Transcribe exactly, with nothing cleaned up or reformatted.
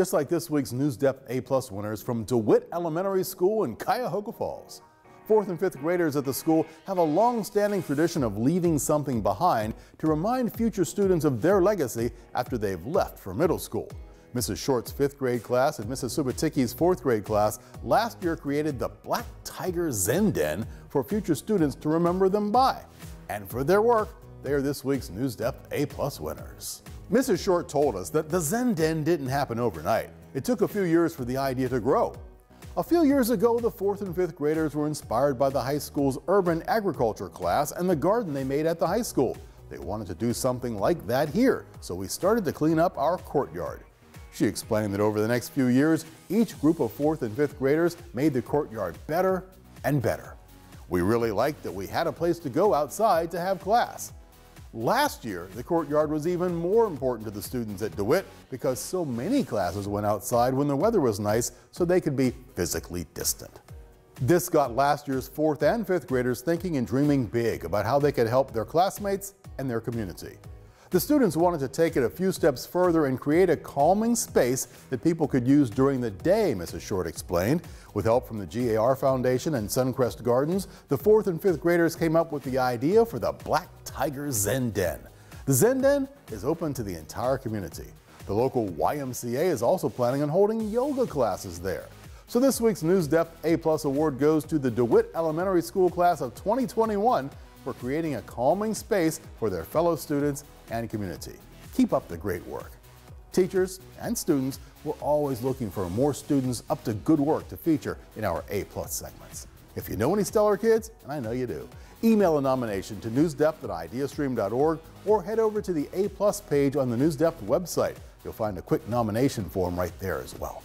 just like this week's NewsDepth A plus winners from DeWitt Elementary School in Cuyahoga Falls. Fourth and fifth graders at the school have a long-standing tradition of leaving something behind to remind future students of their legacy after they've left for middle school. Missus Short's fifth grade class and Missus Suboticki's fourth grade class last year created the Black Tiger Zen Den for future students to remember them by. And for their work, they are this week's NewsDepth A plus winners. Missus Short told us that the Zen Den didn't happen overnight. It took a few years for the idea to grow. A few years ago, the fourth and fifth graders were inspired by the high school's urban agriculture class and the garden they made at the high school. They wanted to do something like that here, so we started to clean up our courtyard. She explained that over the next few years, each group of fourth and fifth graders made the courtyard better and better. We really liked that we had a place to go outside to have class. Last year, the courtyard was even more important to the students at DeWitt because so many classes went outside when the weather was nice so they could be physically distant. This got last year's fourth and fifth graders thinking and dreaming big about how they could help their classmates and their community. The students wanted to take it a few steps further and create a calming space that people could use during the day, Missus Short explained. With help from the G A R Foundation and Suncrest Gardens, the fourth and fifth graders came up with the idea for the Black Tiger Zen Den. The Zen Den is open to the entire community. The local Y M C A is also planning on holding yoga classes there. So this week's NewsDepth A plus award goes to the DeWitt Elementary School class of twenty twenty-one for creating a calming space for their fellow students and community. Keep up the great work. Teachers and students, we're always looking for more students up to good work to feature in our A plus segments. If you know any stellar kids, and I know you do, email a nomination to newsdepth at idea stream dot org or head over to the A plus page on the NewsDepth website. You'll find a quick nomination form right there as well.